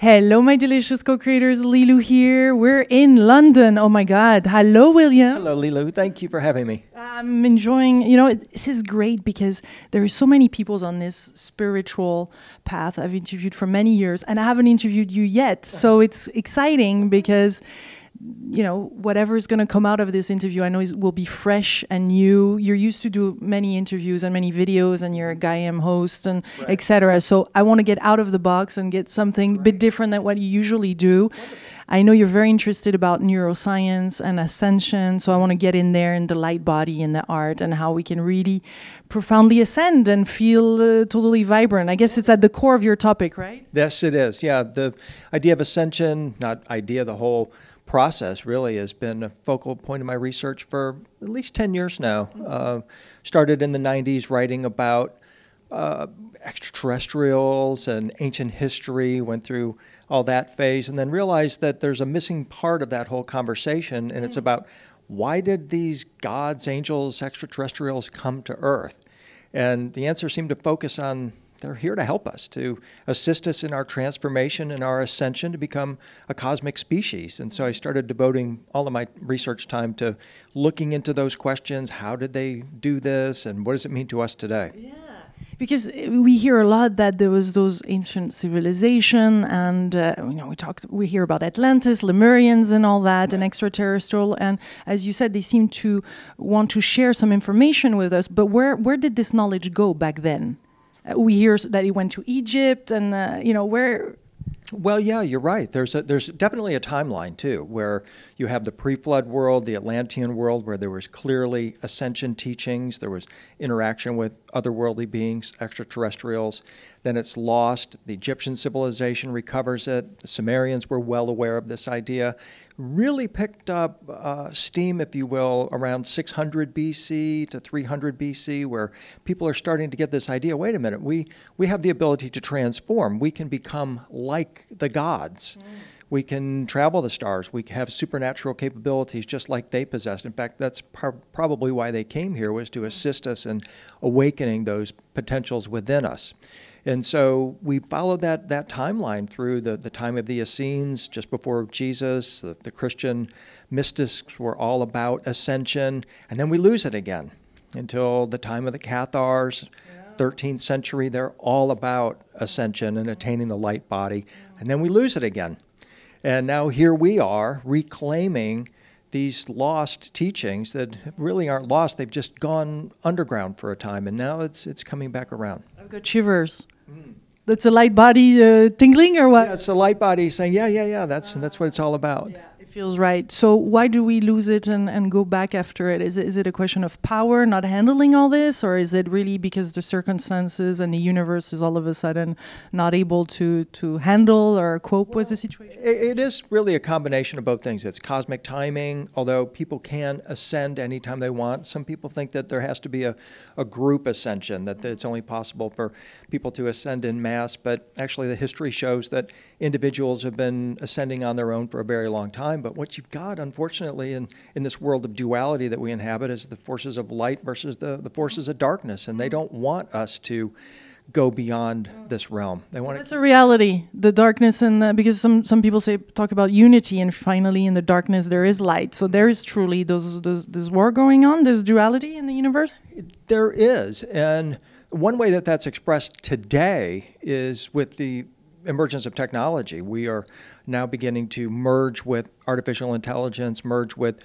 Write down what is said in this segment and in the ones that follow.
Hello, my delicious co-creators. Lilou here. We're in London. Oh, my God. Hello, William. Hello, Lilou. Thank you for having me. I'm enjoying, you know, this is great because there are so many people on this spiritual path I've interviewed for many years, and I haven't interviewed you yet. So it's exciting because, you know, whatever is going to come out of this interview, I know it will be fresh and new. You're used to do many interviews and many videos, and you're a Gaia host and etc. So I want to get out of the box and get something a bit different than what you usually do. Wonderful. I know you're very interested about neuroscience and ascension, so I want to get in there in the light body and the art and how we can really profoundly ascend and feel totally vibrant. I guess it's at the core of your topic, right? Yes, it is. Yeah, the idea of ascension, not idea, the whole process really has been a focal point of my research for at least 10 years now. Started in the 90s writing about extraterrestrials and ancient history, went through all that phase, and then realized that there's a missing part of that whole conversation, and it's about why did these gods, angels, extraterrestrials come to Earth? And the answer seemed to focus on they're here to help us, to assist us in our transformation and our ascension to become a cosmic species. And so I started devoting all of my research time to looking into those questions. How did they do this? And what does it mean to us today? Yeah. Because we hear a lot that there was those ancient civilization, and you know, we hear about Atlantis, Lemurians, and all that, and extraterrestrial. And as you said, they seem to want to share some information with us. But where did this knowledge go back then? We hear that he went to Egypt, and you know where. Well, yeah, you're right. There's definitely a timeline too, where you have the pre-flood world, the Atlantean world, where there was clearly ascension teachings. There was interaction with otherworldly beings, extraterrestrials. Then it's lost. The Egyptian civilization recovers it. The Sumerians were well aware of this idea. Really picked up steam, if you will, around 600 BC to 300 BC, where people are starting to get this idea, wait a minute, we have the ability to transform. We can become like the gods. We can travel the stars. We have supernatural capabilities just like they possessed. In fact, that's probably why they came here, was to assist us in awakening those potentials within us. And so we followed that timeline through the time of the Essenes, just before Jesus. The Christian mystics were all about ascension. And then we lose it again until the time of the Cathars, 13th century. They're all about ascension and attaining the light body. And then we lose it again. And now here we are reclaiming these lost teachings that really aren't lost. They've just gone underground for a time, and now it's coming back around. I've got shivers. That's a light body tingling or what? Yeah, it's a light body saying, yeah, yeah, yeah, that's what it's all about. Yeah, it feels right. So why do we lose it and go back after it? Is it a question of power not handling all this, or is it really because the circumstances and the universe is all of a sudden not able to handle or cope with the situation? It is really a combination of both things. It's cosmic timing, although people can ascend anytime they want. Some people think that there has to be a group ascension, that it's only possible for people to ascend in mass. But actually the history shows that individuals have been ascending on their own for a very long time. But what you've got, unfortunately, in this world of duality that we inhabit is the forces of light versus the forces of darkness. And they don't want us to go beyond this realm. They want it's a reality, the darkness, and because some people talk about unity, and finally in the darkness there is light. So there is truly this war going on, this duality in the universe? There is. And one way that that's expressed today is with the emergence of technology. We are now beginning to merge with artificial intelligence, merge with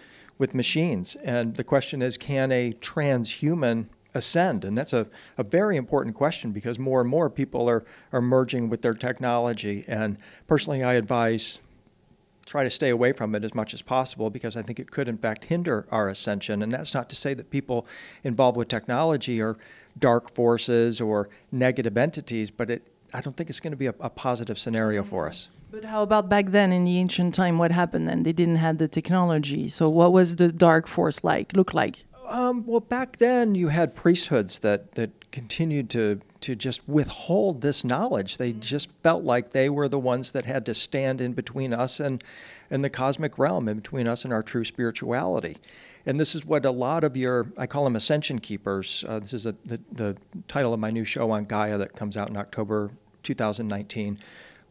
machines. And the question is, can a transhuman ascend? And that's a very important question, because more and more people are merging with their technology. And personally, I advise try to stay away from it as much as possible, because I think it could, in fact, hinder our ascension. And that's not to say that people involved with technology are dark forces or negative entities, but I don't think it's going to be a positive scenario for us. But how about back then in the ancient time? What happened then? They didn't have the technology. So what was the dark force look like? Well, back then you had priesthoods that continued to just withhold this knowledge. They just felt like they were the ones that had to stand in between us and the cosmic realm, in between us and our true spirituality. And this is what a lot of I call them ascension keepers. This is the title of my new show on Gaia that comes out in October 2019.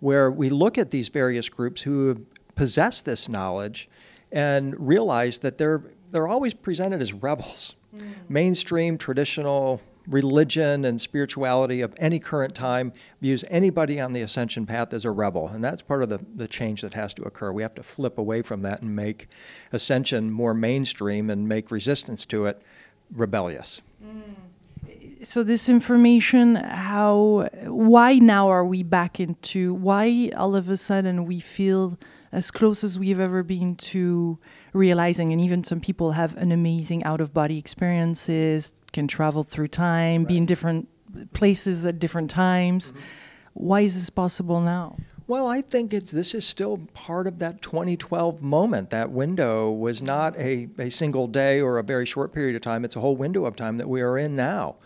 where we look at these various groups who have possessed this knowledge and realize that they're always presented as rebels. Mm. Mainstream, traditional religion and spirituality of any current time views anybody on the ascension path as a rebel. And that's part of the change that has to occur. We have to flip away from that and make ascension more mainstream and make resistance to it rebellious. Mm. So this information, why now are we back into, why all of a sudden we feel as close as we've ever been to realizing, and even some people have an amazing out-of-body experiences, can travel through time, right, be in different places at different times. Mm-hmm. Why is this possible now? Well, I think this is still part of that 2012 moment. That window was not a single day or a very short period of time. It's a whole window of time that we are in now.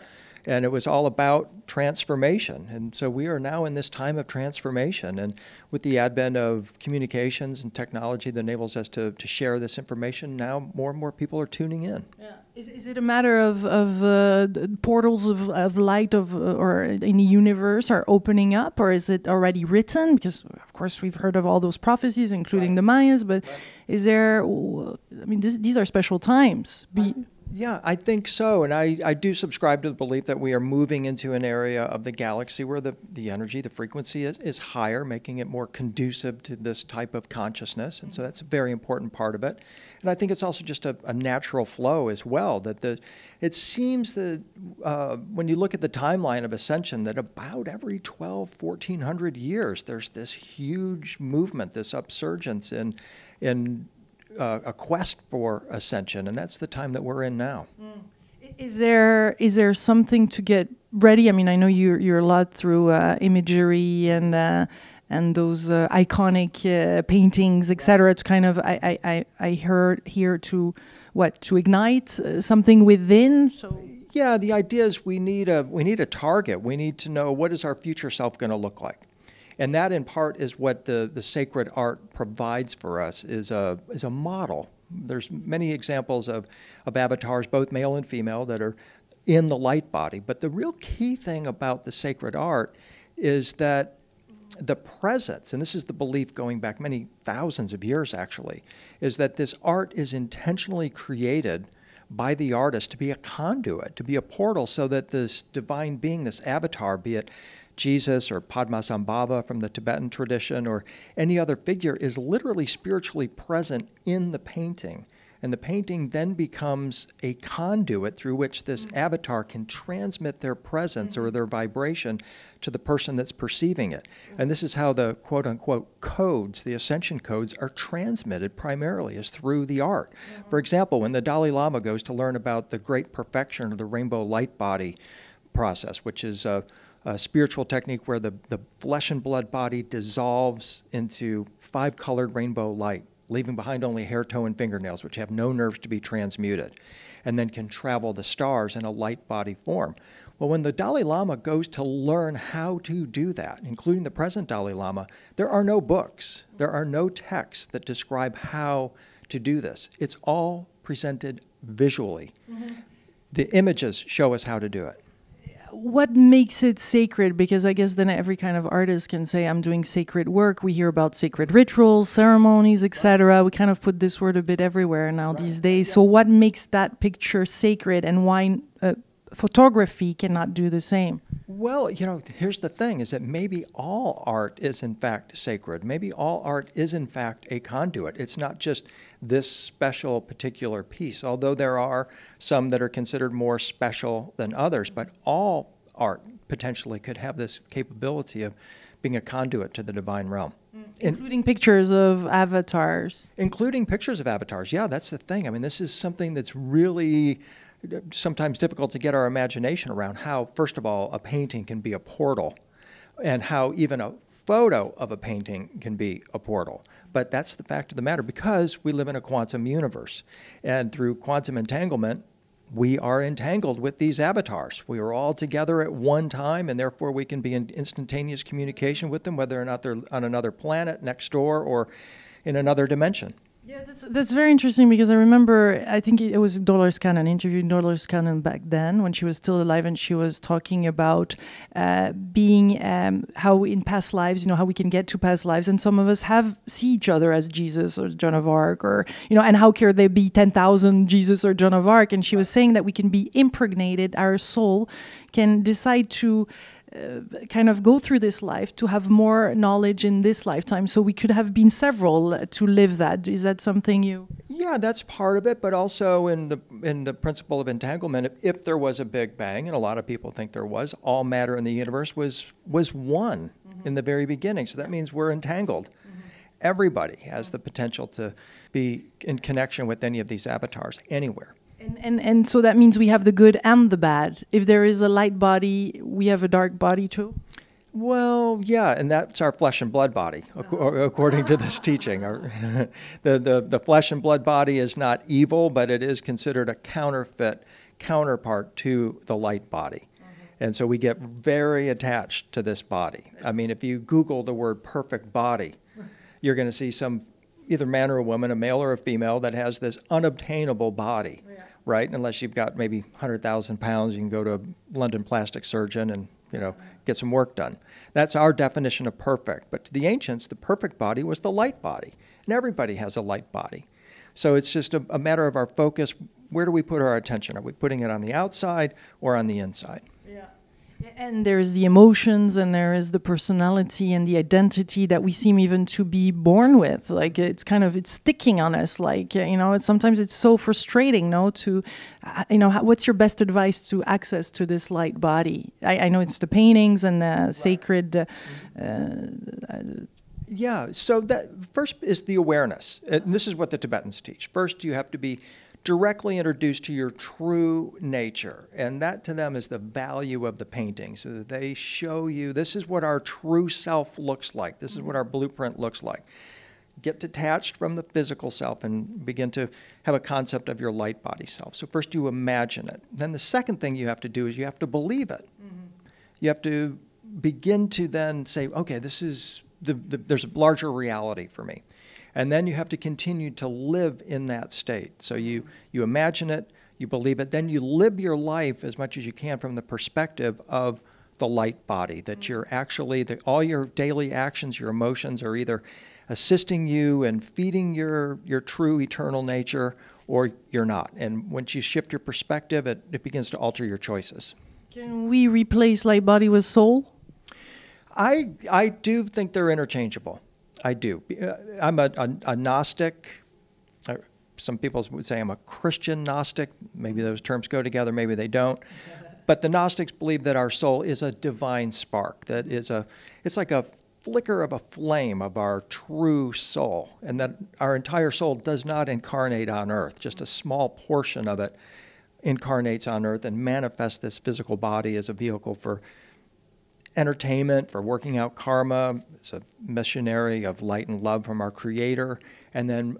And it was all about transformation. And so we are now in this time of transformation. And with the advent of communications and technology that enables us to share this information, now more and more people are tuning in. Yeah. Is it a matter of portals of light or in the universe are opening up, or is it already written? Because, of course, we've heard of all those prophecies, including the Mayas, but is there, I mean, these are special times. Yeah, I think so, and I do subscribe to the belief that we are moving into an area of the galaxy where the energy, the frequency is higher, making it more conducive to this type of consciousness, and so that's a very important part of it. And I think it's also just a natural flow as well, that it seems that when you look at the timeline of ascension, that about every 1,400 years, there's this huge movement, this upsurgence in a quest for ascension, and that's the time that we're in now. Mm. Is there something to get ready? I mean, I know you're a lot through imagery and those iconic paintings, etc. To kind of I heard here to ignite something within. So yeah, the idea is we need a target. We need to know what is our future self going to look like. And that, in part, is what the sacred art provides for us, is a model. There's many examples of avatars, both male and female, that are in the light body. But the real key thing about the sacred art is that the presence, and this is the belief going back many thousands of years, actually, is that this art is intentionally created by the artist to be a conduit, to be a portal, so that this divine being, this avatar, be it Jesus or Padmasambhava from the Tibetan tradition or any other figure, is literally spiritually present in the painting. And the painting then becomes a conduit through which this avatar can transmit their presence or their vibration to the person that's perceiving it. And this is how the quote-unquote codes, the ascension codes, are transmitted primarily, is through the art. For example, when the Dalai Lama goes to learn about the great perfection of the rainbow light body process, which is a spiritual technique where the flesh and blood body dissolves into 5 colored rainbow light, leaving behind only hair, toe, and fingernails, which have no nerves to be transmuted, and then can travel the stars in a light body form. Well, when the Dalai Lama goes to learn how to do that, including the present Dalai Lama, there are no books, there are no texts that describe how to do this. It's all presented visually. Mm-hmm. The images show us how to do it. What makes it sacred? Because I guess then every kind of artist can say, I'm doing sacred work. We hear about sacred rituals, ceremonies, etc. We kind of put this word a bit everywhere now these days. Yeah. So what makes that picture sacred, and why photography cannot do the same? Well, you know, here's the thing, is that maybe all art is in fact sacred. Maybe all art is in fact a conduit. It's not just this special particular piece, although there are some that are considered more special than others, but all art potentially could have this capability of being a conduit to the divine realm. Including pictures of avatars. Including pictures of avatars, yeah, that's the thing. I mean, this is something that's really sometimes difficult to get our imagination around, how, first of all, a painting can be a portal, and how even a photo of a painting can be a portal. But that's the fact of the matter, because we live in a quantum universe, and through quantum entanglement, we are entangled with these avatars. We are all together at one time, and therefore we can be in instantaneous communication with them, whether or not they're on another planet next door or in another dimension. Yeah, that's very interesting, because I remember, I think it was Dolores Cannon, interviewing Dolores Cannon back then when she was still alive, and she was talking about being, how in past lives, how we can get to past lives, and some of us see each other as Jesus or Joan of Arc, or, and how can there be 10,000 Jesus or Joan of Arc? And she was saying that we can be impregnated, our soul can decide to kind of go through this life to have more knowledge in this lifetime, so we could have been several to live that. Is that something you? Yeah, that's part of it, but also in the principle of entanglement, if there was a big bang, and a lot of people think there was, all matter in the universe was one in the very beginning. So that means we're entangled. Everybody has the potential to be in connection with any of these avatars anywhere. And so that means we have the good and the bad. If there is a light body, we have a dark body too? Well, yeah, and that's our flesh and blood body, according to this teaching. The flesh and blood body is not evil, but it is considered a counterpart to the light body. And so we get very attached to this body. I mean, if you Google the word perfect body, you're going to see some, either man or woman, a male or a female, that has this unobtainable body. Right? Unless you've got maybe 100,000 pounds, you can go to a London plastic surgeon and, get some work done. That's our definition of perfect. But to the ancients, the perfect body was the light body. And everybody has a light body. So it's just a matter of our focus. Where do we put our attention? Are we putting it on the outside or on the inside? Yeah. And there is the emotions, and there is the personality and the identity that we seem even to be born with. Like, it's sticking on us. Like, sometimes it's so frustrating, to, what's your best advice to access to this light body? I know it's the paintings and the sacred. Yeah, so that first is the awareness. And this is what the Tibetans teach. First, you have to be directly introduced to your true nature, and that to them is the value of the paintings. They show you this is what our true self looks like, this is what our blueprint looks like. Get detached from the physical self and begin to have a concept of your light body self. So first you imagine it. Then the second thing you have to do is you have to believe it. You have to begin to then say, okay, this is there's a larger reality for me. And then you have to continue to live in that state. So you imagine it, you believe it, then you live your life as much as you can from the perspective of the light body, that you're actually, all your daily actions, your emotions are either assisting you and feeding your true eternal nature, or you're not. And once you shift your perspective, it begins to alter your choices. Can we replace light body with soul? I do think they're interchangeable. I do. I'm a Gnostic. Some people would say I'm a Christian Gnostic. Maybe those terms go together, maybe they don't. But the Gnostics believe that our soul is a divine spark, that it's like a flicker of a flame of our true soul, and that our entire soul does not incarnate on earth. Just a small portion of it incarnates on earth and manifests this physical body as a vehicle for entertainment, for working out karma. It's a missionary of light and love from our Creator. And then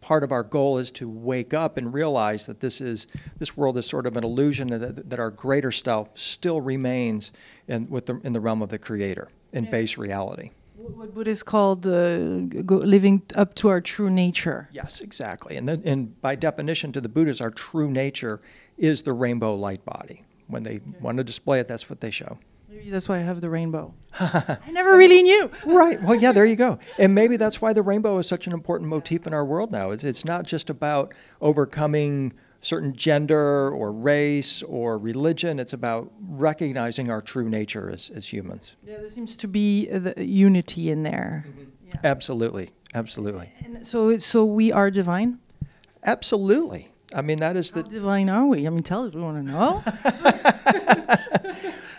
part of our goal is to wake up and realize that this world is sort of an illusion, that our greater self still remains in the realm of the Creator, in base reality. What Buddha is called living up to our true nature. Yes, exactly. And by definition to the Buddhas, our true nature is the rainbow light body. When they want to display it, that's what they show. Maybe that's why I have the rainbow. I never really knew. Right. Well, yeah, there you go. And maybe that's why the rainbow is such an important motif in our world now. It's not just about overcoming certain gender or race or religion. It's about recognizing our true nature as humans. Yeah, there seems to be the unity in there. Yeah. Absolutely. Absolutely. And so we are divine? Absolutely. I mean, that is the... How divine are we? I mean, tell us. We want to know.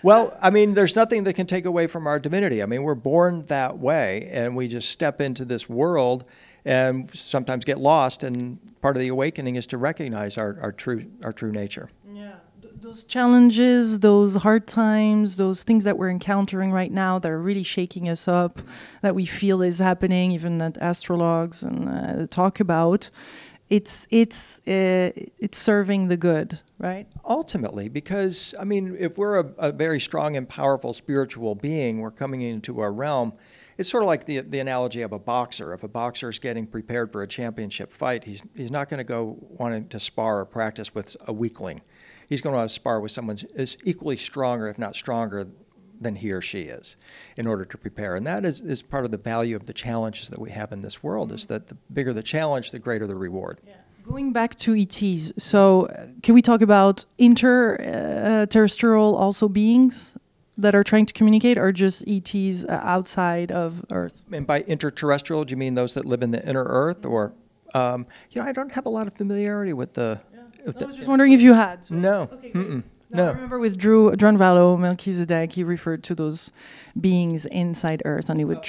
Well, I mean, there's nothing that can take away from our divinity. I mean, we're born that way, and we just step into this world and sometimes get lost, and part of the awakening is to recognize our true nature. Yeah. Those challenges, those hard times, those things that we're encountering right now that are really shaking us up, that we feel is happening, even that astrologues and talk about, it's serving the good, right? Ultimately, because, I mean, if we're a very strong and powerful spiritual being, we're coming into a realm It's sort of like the analogy of a boxer. If a boxer is getting prepared for a championship fight, he's not going to go wanting to spar or practice with a weakling. He's going to want to spar with someone who's equally stronger, if not stronger, than he or she is, in order to prepare. And that is part of the value of the challenges that we have in this world, is that the bigger the challenge, the greater the reward. Yeah. Going back to ETs, so can we talk about interterrestrial also beings that are trying to communicate, or just ETs outside of Earth? And by interterrestrial, do you mean those that live in the inner Earth? Or, you know, I don't have a lot of familiarity with the... Yeah. I was just wondering if you had. So. No. Okay, mm-mm. No. I remember with Drunvalo Melchizedek, he referred to those beings inside Earth, and he would,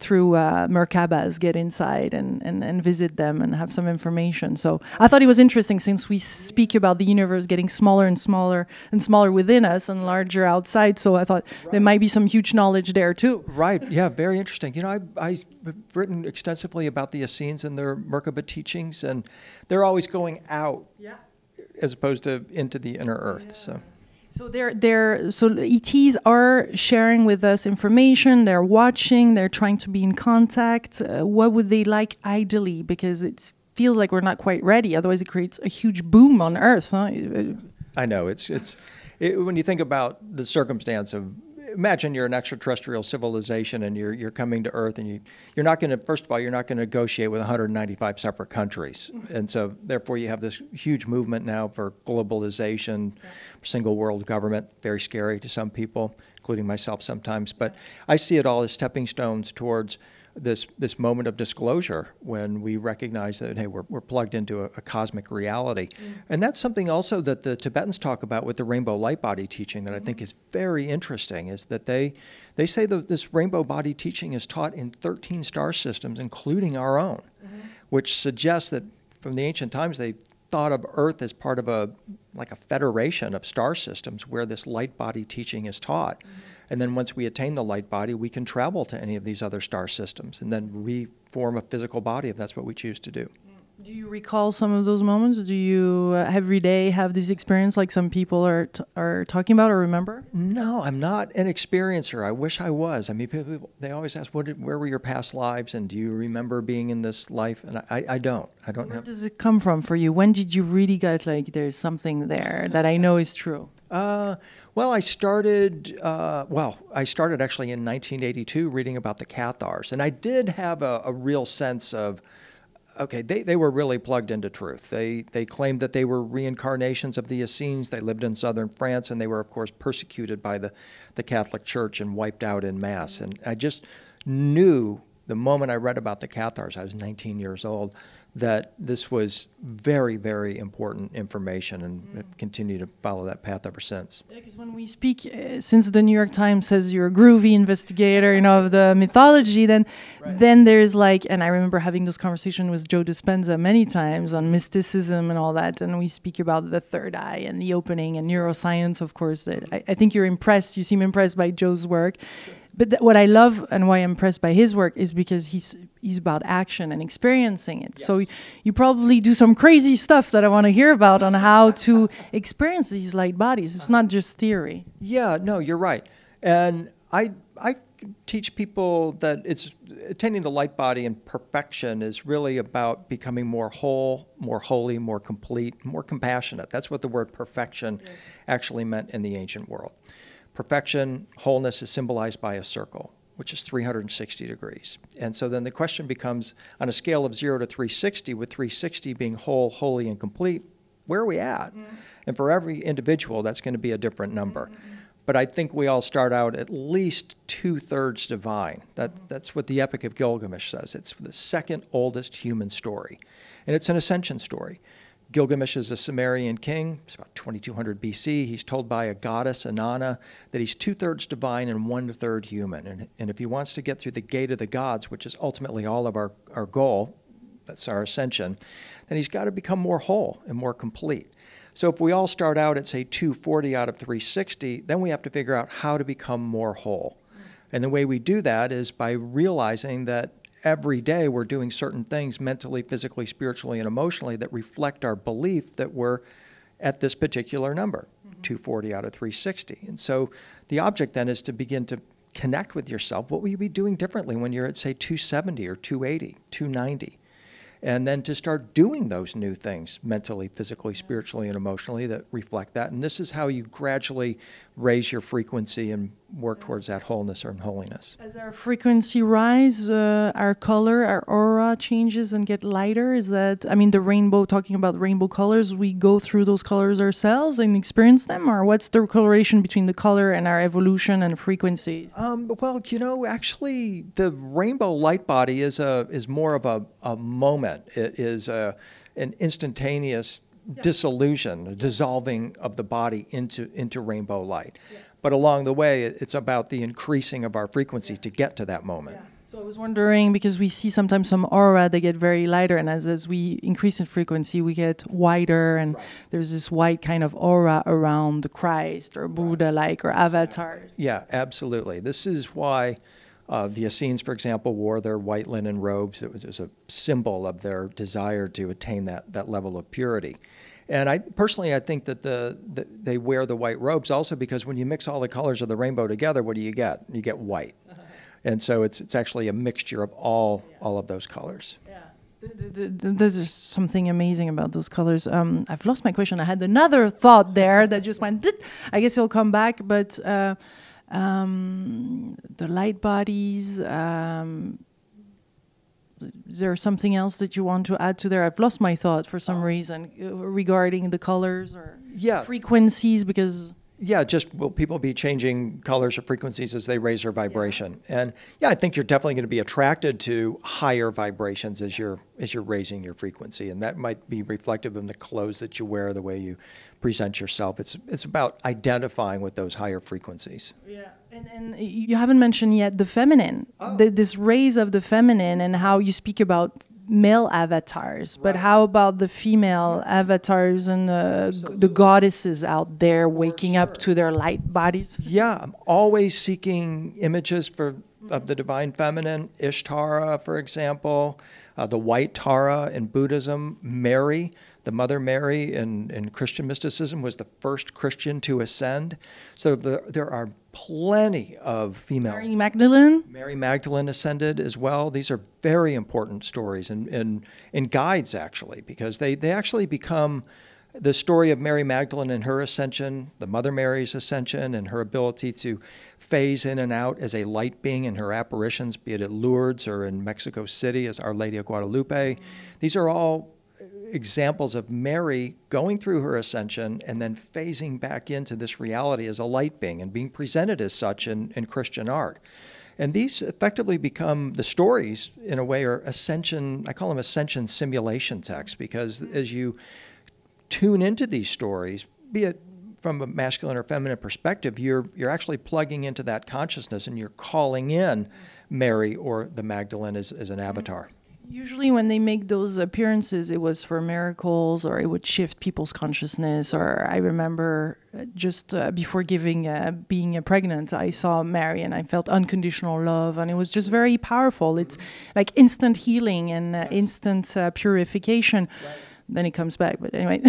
through Merkabahs, get inside and visit them and have some information. So I thought it was interesting, since we speak about the universe getting smaller and smaller and smaller within us and larger outside, so I thought there might be some huge knowledge there too. Right, yeah, very interesting. You know, I've written extensively about the Essenes and their Merkabah teachings, and they're always going out. Yeah. As opposed to into the inner Earth. Yeah. So ETs are sharing with us information, they're watching, they're trying to be in contact. What would they like ideally? Because it feels like we're not quite ready, otherwise it creates a huge boom on Earth. Huh? I know, it's when you think about the circumstance of, imagine you're an extraterrestrial civilization and you're coming to Earth, and you're not going to, first of all, you're not going to negotiate with 195 separate countries. And so therefore you have this huge movement now for globalization, single world government, very scary to some people, including myself sometimes. But I see it all as stepping stones towards this moment of disclosure, when we recognize that, hey, we're plugged into a cosmic reality. Mm-hmm. And that's something also that the Tibetans talk about with the rainbow light body teaching, that I think is very interesting, is that they say that this rainbow body teaching is taught in 13 star systems, including our own, which suggests that from the ancient times they thought of Earth as part of a federation of star systems where this light body teaching is taught. And then once we attain the light body, we can travel to any of these other star systems and then reform a physical body if that's what we choose to do. Do you recall some of those moments? Do you every day have this experience like some people are talking about or remember? No, I'm not an experiencer. I wish I was. I mean, people, they always ask, where were your past lives, and do you remember being in this life? And I don't. I don't. Where does it come from for you? When did you really get like, there's something there that I know is true? Well, I started actually in 1982 reading about the Cathars, and I did have a real sense of, okay, they were really plugged into truth. They claimed that they were reincarnations of the Essenes. They lived in southern France, and they were, of course, persecuted by the Catholic Church and wiped out en masse. And I just knew the moment I read about the Cathars, I was 19 years old, that this was very, very important information, and continue to follow that path ever since. Yeah, because when we speak, since the New York Times says you're a groovy investigator, you know, of the mythology, then then there's like, and I remember having this conversation with Joe Dispenza many times on mysticism and all that, and we speak about the third eye and the opening and neuroscience, of course. I think you're impressed, you seem impressed by Joe's work. Sure. But what I love and why I'm impressed by his work is because he's about action and experiencing it. Yes. So you probably do some crazy stuff that I want to hear about on how to experience these light bodies. It's not just theory. Yeah, no, you're right. And I teach people that it's attaining the light body in perfection is really about becoming more whole, more holy, more complete, more compassionate. That's what the word perfection actually meant in the ancient world. Perfection, wholeness is symbolized by a circle, which is 360 degrees. And so then the question becomes, on a scale of 0 to 360, with 360 being whole, holy, and complete, where are we at? Yeah. And for every individual, that's going to be a different number. Mm-hmm. But I think we all start out at least 2/3 divine. That's what the Epic of Gilgamesh says. It's the second oldest human story, and it's an ascension story. Gilgamesh is a Sumerian king. It's about 2200 BC. He's told by a goddess, Inanna, that he's 2/3 divine and 1/3 human. And if he wants to get through the gate of the gods, which is ultimately all of our goal, that's our ascension, then he's got to become more whole and more complete. So if we all start out at, say, 240 out of 360, then we have to figure out how to become more whole. And the way we do that is by realizing that every day we're doing certain things mentally, physically, spiritually, and emotionally that reflect our belief that we're at this particular number, 240 out of 360. And so the object then is to begin to connect with yourself, what will you be doing differently when you're at, say, 270 or 280, 290? And then to start doing those new things mentally, physically, spiritually, and emotionally that reflect that. And this is how you gradually raise your frequency and work towards that wholeness or holiness. As our frequency rises, our color, our aura changes and get lighter. Is that, I mean, the rainbow, talking about rainbow colors, we go through those colors ourselves and experience them? Or what's the correlation between the color and our evolution and frequency? Well, you know, actually, the rainbow light body is more of a moment. It is an instantaneous dissolution, a dissolving of the body into rainbow light. Yeah. But along the way, it's about the increasing of our frequency to get to that moment. Yeah. So I was wondering, because we see sometimes some aura, they get very lighter, and as we increase in frequency, we get wider, and there's this white kind of aura around the Christ or Buddha-like or avatars. Yeah, absolutely. This is why the Essenes, for example, wore their white linen robes. It was a symbol of their desire to attain that level of purity. And personally, I think that they wear the white robes also because when you mix all the colors of the rainbow together, what do you get? You get white. And so it's actually a mixture of all of those colors. Yeah. There's something amazing about those colors. I've lost my question. I had another thought there that just went, I guess it'll come back, but the light bodies... Is there something else that you want to add to there? I've lost my thought for some reason regarding the colors or frequencies because... Yeah, just will people be changing colors or frequencies as they raise their vibration? And yeah, I think you're definitely going to be attracted to higher vibrations as you're raising your frequency. And that might be reflective in the clothes that you wear, the way you present yourself. It's about identifying with those higher frequencies. Yeah. And you haven't mentioned yet the feminine, this raise of the feminine and how you speak about male avatars, but how about the female avatars and the goddesses out there waking up to their light bodies? Yeah, I'm always seeking images of the divine feminine, Ishtar, for example, the white Tara in Buddhism, Mary, the Mother Mary in Christian mysticism was the first Christian to ascend. So there are plenty of female. Mary Magdalene? Mary Magdalene ascended as well. These are very important stories and guides, actually, because they actually become the story of Mary Magdalene and her ascension, the Mother Mary's ascension, and her ability to phase in and out as a light being in her apparitions, be it at Lourdes or in Mexico City as Our Lady of Guadalupe. These are all examples of Mary going through her ascension and then phasing back into this reality as a light being and being presented as such in Christian art. And these effectively become the stories, in a way, or ascension, I call them ascension simulation texts, because as you tune into these stories, be it from a masculine or feminine perspective, you're actually plugging into that consciousness and you're calling in Mary or the Magdalene as an avatar. Usually when they make those appearances, it was for miracles or it would shift people's consciousness. Or I remember just before being pregnant, I saw Mary and I felt unconditional love. And it was just very powerful. It's like instant healing and instant purification. Right. Then it comes back. But anyway,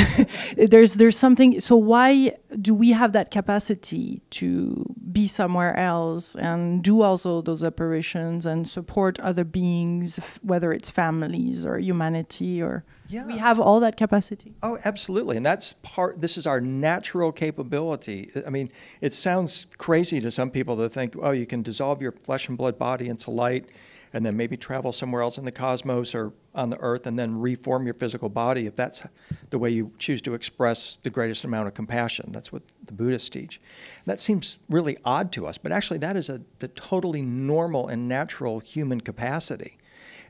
there's something. So why do we have that capacity to be somewhere else and do also those apparitions and support other beings, whether it's families or humanity or... Yeah. We have all that capacity. Oh, absolutely. And that's this is our natural capability. I mean, it sounds crazy to some people to think, oh, you can dissolve your flesh and blood body into light and then maybe travel somewhere else in the cosmos or on the earth and then reform your physical body if that's the way you choose to express the greatest amount of compassion. That's what the Buddhists teach. And that seems really odd to us, but actually that is the totally normal and natural human capacity.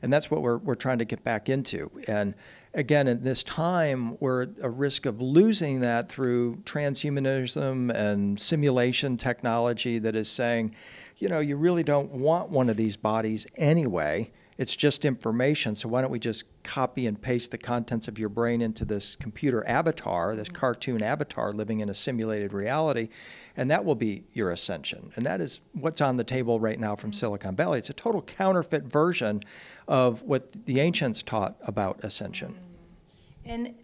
And that's what we're trying to get back into. And again, at this time, we're at a risk of losing that through transhumanism and simulation technology that is saying, you know, you really don't want one of these bodies anyway. It's just information, so why don't we just copy and paste the contents of your brain into this computer avatar, this cartoon avatar living in a simulated reality, and that will be your ascension. And that is what's on the table right now from Silicon Valley. It's a total counterfeit version of what the ancients taught about ascension. And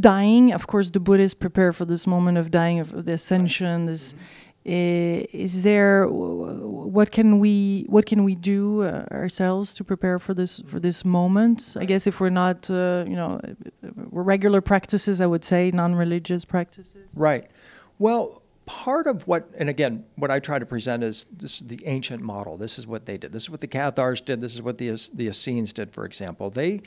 dying, of course, the Buddhists prepare for this moment of dying, of the ascension, this Is there, what can we do ourselves to prepare for this moment? I guess if we're not, regular practices, I would say non-religious practices. Right. Well, part of what, and again, what I try to present is this is the ancient model. This is what they did. This is what the Cathars did. This is what the Essenes did, for example. They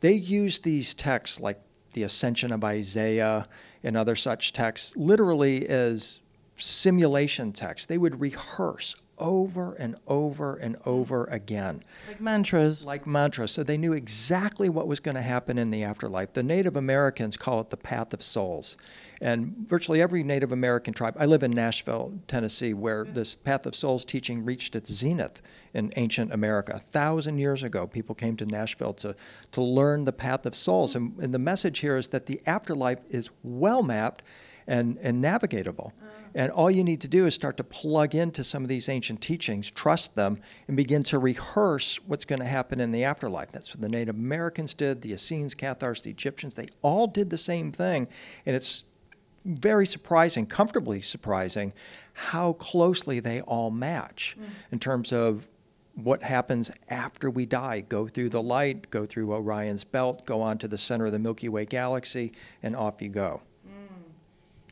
used these texts like the Ascension of Isaiah and other such texts literally as simulation text. They would rehearse over and over and over again. Like mantras. Like mantras. So they knew exactly what was going to happen in the afterlife. The Native Americans call it the Path of Souls. And virtually every Native American tribe, I live in Nashville, Tennessee, where this Path of Souls teaching reached its zenith in ancient America. 1,000 years ago, people came to Nashville to learn the Path of Souls. And the message here is that the afterlife is well mapped and navigatable. And all you need to do is start to plug into some of these ancient teachings, trust them, and begin to rehearse what's going to happen in the afterlife. That's what the Native Americans did, the Essenes, Cathars, the Egyptians. They all did the same thing. And it's very surprising, comfortably surprising, how closely they all match in terms of what happens after we die. Go through the light, go through Orion's belt, go on to the center of the Milky Way galaxy, and off you go.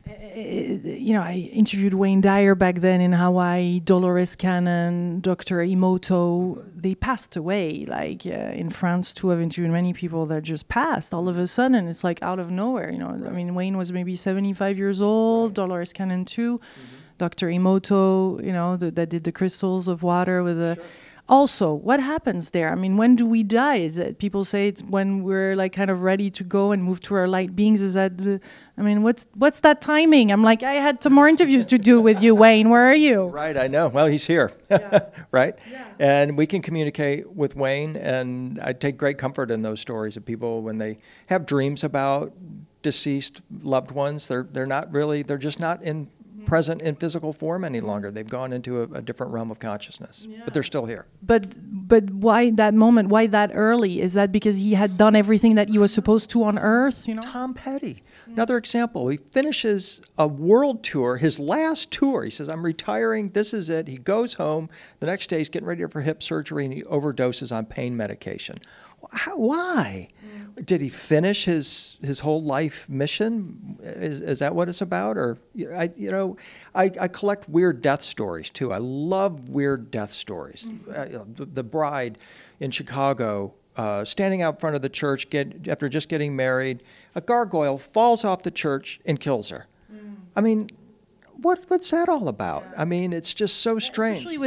I interviewed Wayne Dyer back then in Hawaii, Dolores Cannon, Dr. Emoto. They passed away. Like in France, too, I've interviewed many people that just passed all of a sudden. It's like out of nowhere, you know. Right. I mean, Wayne was maybe 75 years old, right. Dolores Cannon, too. Mm-hmm. Dr. Emoto, you know, that did the crystals of water with the... Sure. Also, what happens there? I mean, when do we die? Is it people say it's when we're like kind of ready to go and move to our light beings? Is that the, I mean, what's that timing? I'm like, I had some more interviews to do with you, Wayne. Where are you? Right, I know. Well, he's here, yeah. Right? Yeah. And we can communicate with Wayne, and I take great comfort in those stories of people when they have dreams about deceased loved ones. They're not really, they're just not in present in physical form any longer. They've gone into a different realm of consciousness, yeah. But they're still here. But why that moment? Why that early? Is that because he had done everything that he was supposed to on Earth? You know, Tom Petty, another example. He finishes a world tour, his last tour. He says, "I'm retiring. This is it." He goes home. The next day, he's getting ready for hip surgery, and he overdoses on pain medication. Why? Did he finish his whole life mission? Is that what it's about? Or, I collect weird death stories, too. I love weird death stories. The bride in Chicago, standing out front of the church after just getting married, a gargoyle falls off the church and kills her. I mean... What's that all about? Yeah. I mean, it's just so strange. Especially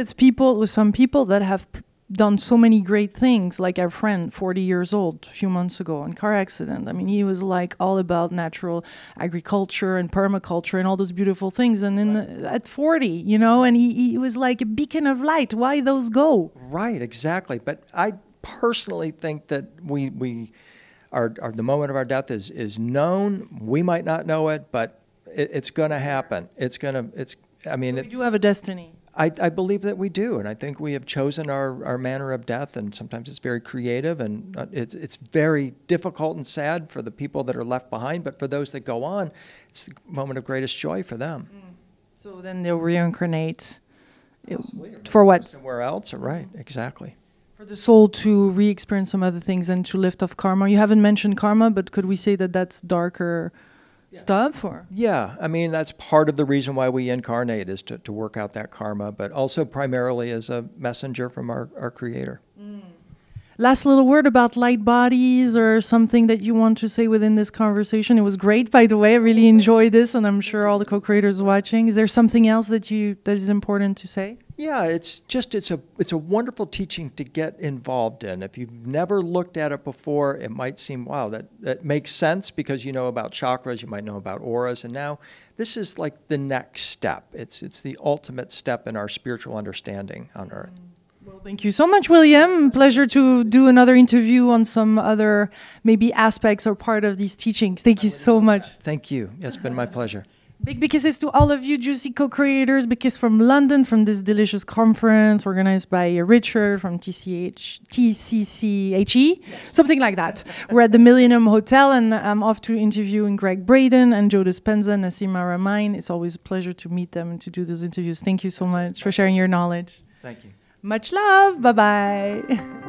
with some people that have done so many great things, like our friend, 40 years old, a few months ago, in car accident. I mean, he was like all about natural agriculture and permaculture and all those beautiful things. And then at 40, you know, and he was like a beacon of light. Why those go? Right, exactly. But I personally think that the moment of our death is known. We might not know it, but it's going to happen. I mean, so we do have a destiny. I believe that we do, and I think we have chosen our manner of death, and sometimes it's very creative, and it's very difficult and sad for the people that are left behind, but for those that go on, it's the moment of greatest joy for them. So then they'll reincarnate for what? Somewhere else, right, exactly. For the soul to re-experience some other things and to lift off karma. You haven't mentioned karma, but could we say that that's darker... Yeah. Stuff or? Yeah, I mean, that's part of the reason why we incarnate is to work out that karma, but also primarily as a messenger from our Creator. Last little word about light bodies or something that you want to say within this conversation. It was great, by the way. I really enjoyed this, and I'm sure all the co-creators watching. Is there something else that is important to say? Yeah, it's a wonderful teaching to get involved in. If you've never looked at it before, it might seem, wow, that makes sense because you know about chakras, you might know about auras, and now this is like the next step. It's the ultimate step in our spiritual understanding on Earth. Well, thank you so much, William. Pleasure to do another interview on some other maybe aspects or part of these teachings. Thank you so much. Thank you. It's been my pleasure. Big kisses to all of you juicy co-creators. Big kiss from London, from this delicious conference organized by Richard from TCCHE, something like that. We're at the Millennium Hotel, and I'm off to interviewing Greg Braden and Joe Dispenza and Sima Ramin. It's always a pleasure to meet them and to do those interviews. Thank you so much for sharing your knowledge. Thank you. Much love. Bye-bye.